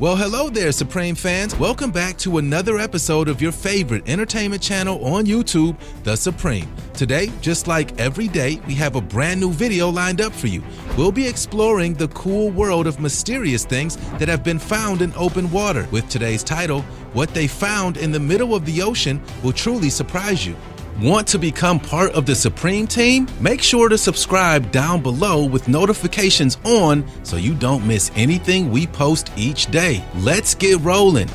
Well, hello there, Supreme fans. Welcome back to another episode of your favorite entertainment channel on YouTube, The Supreme. Today, just like every day, we have a brand new video lined up for you. We'll be exploring the cool world of mysterious things that have been found in open water. With today's title, What They Found in the Middle of the Ocean Will Truly Surprise You. Want to become part of the Supreme team? Make sure to subscribe down below with notifications on so you don't miss anything we post each day. Let's get rolling.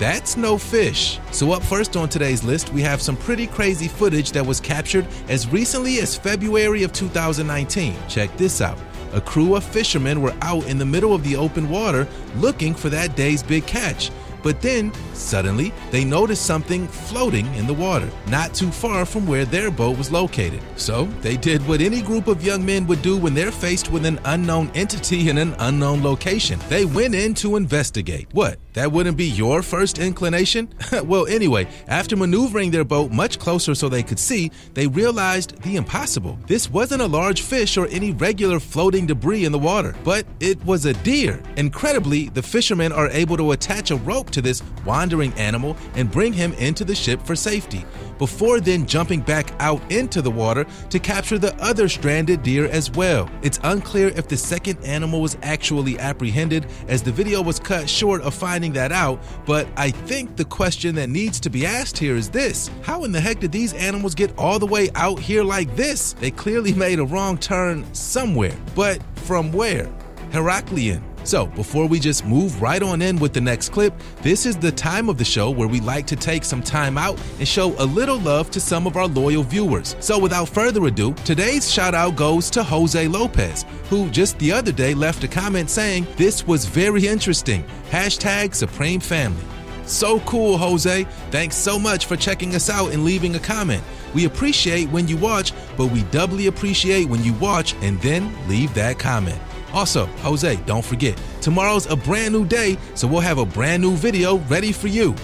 That's no fish. So up first on today's list, we have some pretty crazy footage that was captured as recently as February of 2019. Check this out. A crew of fishermen were out in the middle of the open water looking for that day's big catch. But then, suddenly, they noticed something floating in the water, not too far from where their boat was located. So, they did what any group of young men would do when they're faced with an unknown entity in an unknown location. They went in to investigate. What? That wouldn't be your first inclination? Well, anyway, after maneuvering their boat much closer so they could see, they realized the impossible. This wasn't a large fish or any regular floating debris in the water, but it was a deer. Incredibly, the fishermen are able to attach a rope to this wandering animal and bring him into the ship for safety, before then jumping back out into the water to capture the other stranded deer as well. It's unclear if the second animal was actually apprehended, as the video was cut short of finding that out, but I think the question that needs to be asked here is this: how in the heck did these animals get all the way out here like this? They clearly made a wrong turn somewhere, but from where? Heracleion. So before we just move right on in with the next clip, this is the time of the show where we like to take some time out and show a little love to some of our loyal viewers. So without further ado, today's shout out goes to Jose Lopez, who just the other day left a comment saying, "This was very interesting, hashtag Supreme Family." So cool, Jose. Thanks so much for checking us out and leaving a comment. We appreciate when you watch, but we doubly appreciate when you watch and then leave that comment. Also, Jose, don't forget, tomorrow's a brand new day, so we'll have a brand new video ready for you.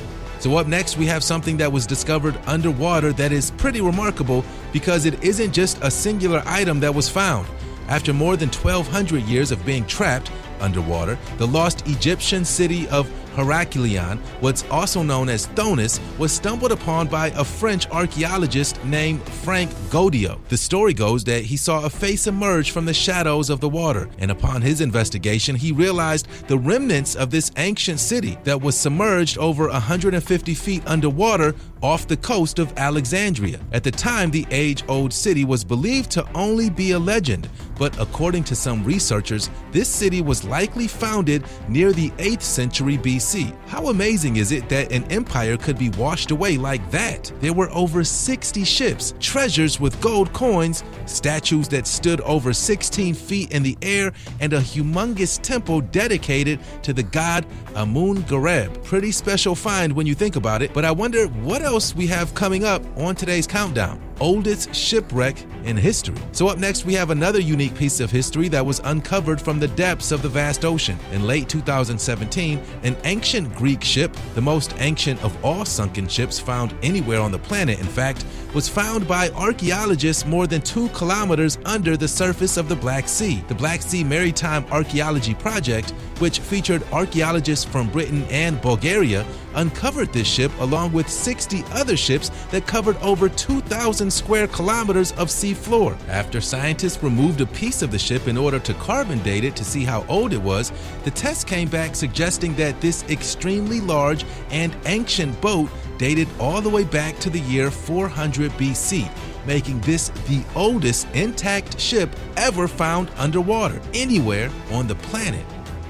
So up next, we have something that was discovered underwater that is pretty remarkable because it isn't just a singular item that was found. After more than 1,200 years of being trapped underwater, the lost Egyptian city of Heracleion, what's also known as Thonis, was stumbled upon by a French archaeologist named Franck Goddio. The story goes that he saw a face emerge from the shadows of the water, and upon his investigation, he realized the remnants of this ancient city that was submerged over 150 feet underwater off the coast of Alexandria. At the time, the age-old city was believed to only be a legend, but according to some researchers, this city was likely founded near the 8th century BC. How amazing is it that an empire could be washed away like that? There were over 60 ships, treasures with gold coins, statues that stood over 16 feet in the air, and a humongous temple dedicated to the god Amun-Gareb. Pretty special find when you think about it, but I wonder what else we have coming up on today's countdown. Oldest shipwreck in history. So up next, we have another unique piece of history that was uncovered from the depths of the vast ocean. In late 2017, an ancient Greek ship, the most ancient of all sunken ships found anywhere on the planet, in fact, was found by archaeologists more than 2 kilometers under the surface of the Black Sea. The Black Sea Maritime Archaeology Project, which featured archaeologists from Britain and Bulgaria, uncovered this ship along with 60 other ships that covered over 2,000 square kilometers of sea floor. After scientists removed a piece of the ship in order to carbon date it to see how old it was, the test came back suggesting that this extremely large and ancient boat dated all the way back to the year 400 BC, making this the oldest intact ship ever found underwater anywhere on the planet.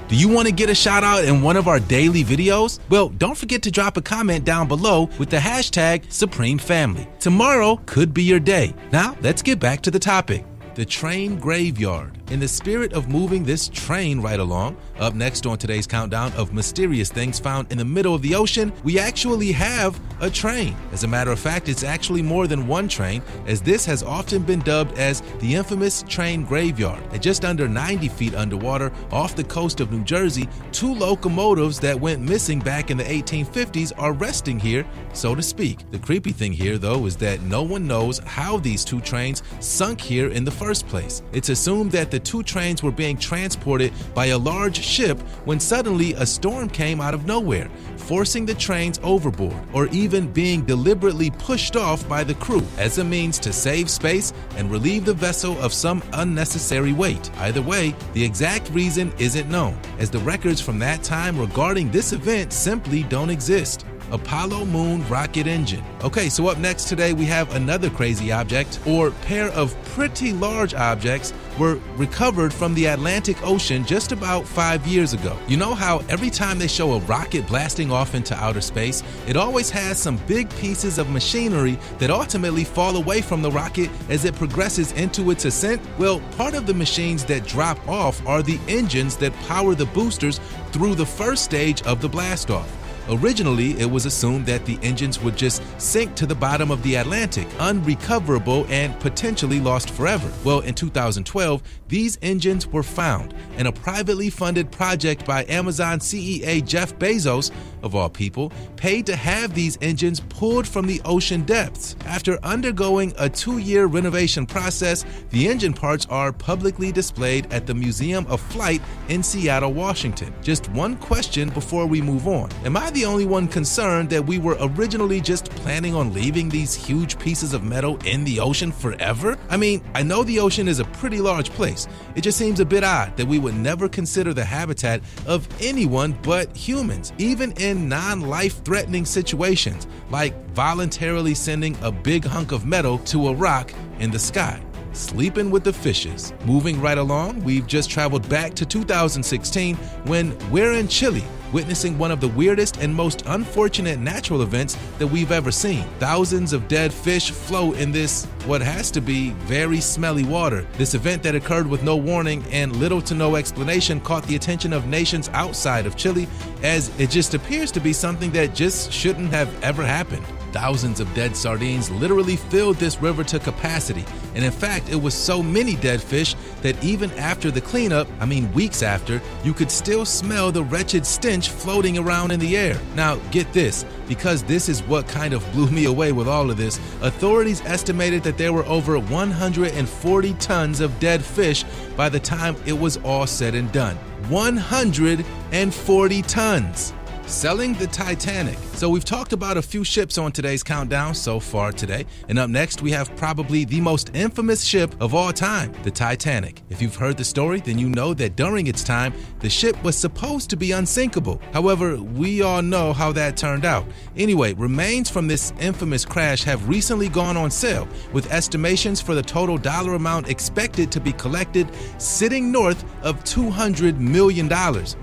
Do you want to get a shout out in one of our daily videos? Well, don't forget to drop a comment down below with the hashtag Supreme Family. Tomorrow could be your day. Now, let's get back to the topic. The train graveyard. In the spirit of moving this train right along, up next on today's countdown of mysterious things found in the middle of the ocean, we actually have a train. As a matter of fact, it's actually more than one train, as this has often been dubbed as the infamous train graveyard. At just under 90 feet underwater off the coast of New Jersey, 2 locomotives that went missing back in the 1850s are resting here, so to speak. The creepy thing here, though, is that no one knows how these 2 trains sunk here in the first place. It's assumed that the two trains were being transported by a large ship when suddenly a storm came out of nowhere, forcing the trains overboard or even being deliberately pushed off by the crew as a means to save space and relieve the vessel of some unnecessary weight. Either way, the exact reason isn't known, as the records from that time regarding this event simply don't exist. Apollo moon rocket engine. Okay, so up next today we have another crazy object, or pair of pretty large objects, were recovered from the Atlantic Ocean just about 5 years ago. You know how every time they show a rocket blasting off into outer space, it always has some big pieces of machinery that ultimately fall away from the rocket as it progresses into its ascent? Well, part of the machines that drop off are the engines that power the boosters through the first stage of the blastoff. Originally, it was assumed that the engines would just sink to the bottom of the Atlantic, unrecoverable and potentially lost forever. Well, in 2012, these engines were found, and a privately funded project by Amazon CEO Jeff Bezos, of all people, paid to have these engines pulled from the ocean depths. After undergoing a 2-year renovation process, the engine parts are publicly displayed at the Museum of Flight in Seattle, Washington. Just one question before we move on. Am I the only one concerned that we were originally just planning on leaving these huge pieces of metal in the ocean forever? I mean, I know the ocean is a pretty large place. It just seems a bit odd that we would never consider the habitat of anyone but humans, even in non-life-threatening situations, like voluntarily sending a big hunk of metal to a rock in the sky. Sleeping with the fishes. Moving right along, we've just traveled back to 2016 when we're in Chile, witnessing one of the weirdest and most unfortunate natural events that we've ever seen. Thousands of dead fish float in this, what has to be, very smelly water. This event that occurred with no warning and little to no explanation caught the attention of nations outside of Chile, as it just appears to be something that just shouldn't have ever happened. Thousands of dead sardines literally filled this river to capacity, and in fact it was so many dead fish that even after the cleanup, I mean weeks after, you could still smell the wretched stench floating around in the air. Now get this, because this is what kind of blew me away with all of this, authorities estimated that there were over 140 tons of dead fish by the time it was all said and done. 140 tons! Selling the Titanic. So we've talked about a few ships on today's countdown so far today, and up next we have probably the most infamous ship of all time, the Titanic. If you've heard the story, then you know that during its time, the ship was supposed to be unsinkable. However, we all know how that turned out. Anyway, remains from this infamous crash have recently gone on sale, with estimations for the total dollar amount expected to be collected sitting north of $200 million.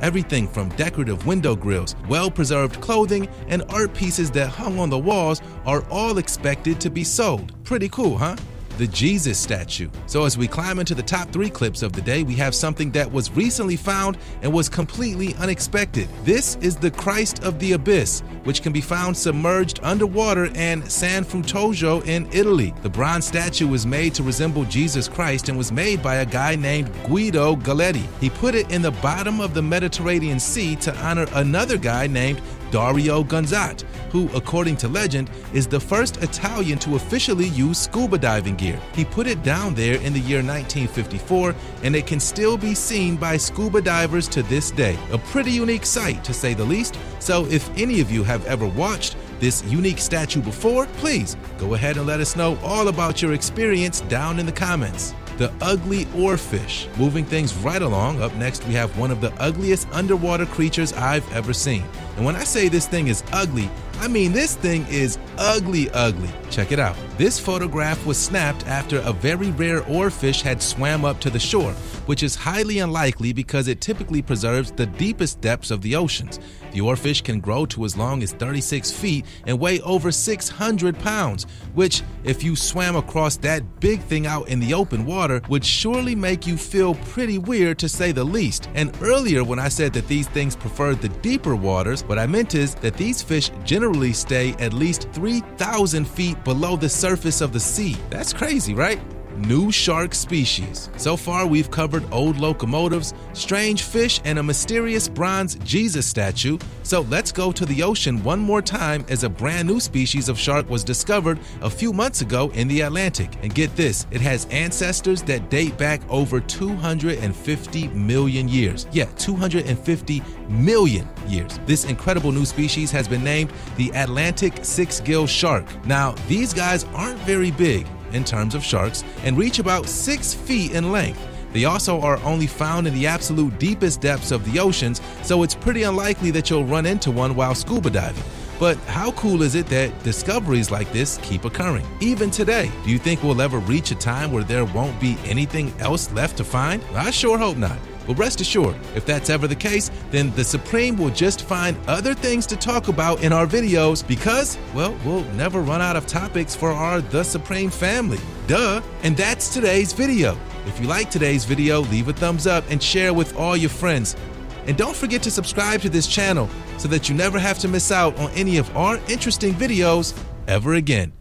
Everything from decorative window grills, well-preserved clothing, and art pieces that hung on the walls are all expected to be sold. Pretty cool, huh? The Jesus statue. So as we climb into the top 3 clips of the day, we have something that was recently found and was completely unexpected. This is the Christ of the Abyss, which can be found submerged underwater in San Fruttuoso in Italy. The bronze statue was made to resemble Jesus Christ and was made by a guy named Guido Galletti. He put it in the bottom of the Mediterranean Sea to honor another guy named Dario Gonzat, who, according to legend, is the first Italian to officially use scuba diving gear. He put it down there in the year 1954, and it can still be seen by scuba divers to this day. A pretty unique sight, to say the least, so if any of you have ever watched this unique statue before, please go ahead and let us know all about your experience down in the comments. The ugly oarfish. Moving things right along, up next we have one of the ugliest underwater creatures I've ever seen. And when I say this thing is ugly, I mean this thing is ugly. Check it out. This photograph was snapped after a very rare oarfish had swam up to the shore, which is highly unlikely because it typically preserves the deepest depths of the oceans. The oarfish can grow to as long as 36 feet and weigh over 600 pounds, which, if you swam across that big thing out in the open water, would surely make you feel pretty weird, to say the least. And earlier when I said that these things prefer the deeper waters, what I meant is that these fish generally stay at least 3,000 feet below the surface of the sea. That's crazy, right? new shark species. So far, we've covered old locomotives, strange fish, and a mysterious bronze Jesus statue. So let's go to the ocean one more time as a brand new species of shark was discovered a few months ago in the Atlantic. And get this, it has ancestors that date back over 250 million years. Yeah, 250 million years. This incredible new species has been named the Atlantic six-gill shark. Now, these guys aren't very big in terms of sharks and reach about 6 feet in length. They also are only found in the absolute deepest depths of the oceans, so it's pretty unlikely that you'll run into one while scuba diving. But how cool is it that discoveries like this keep occurring? Even today, do you think we'll ever reach a time where there won't be anything else left to find? I sure hope not. But rest assured, if that's ever the case, then The Supreme will just find other things to talk about in our videos because, well, we'll never run out of topics for our The Supreme family. Duh! And that's today's video. If you like today's video, leave a thumbs up and share with all your friends. And don't forget to subscribe to this channel so that you never have to miss out on any of our interesting videos ever again.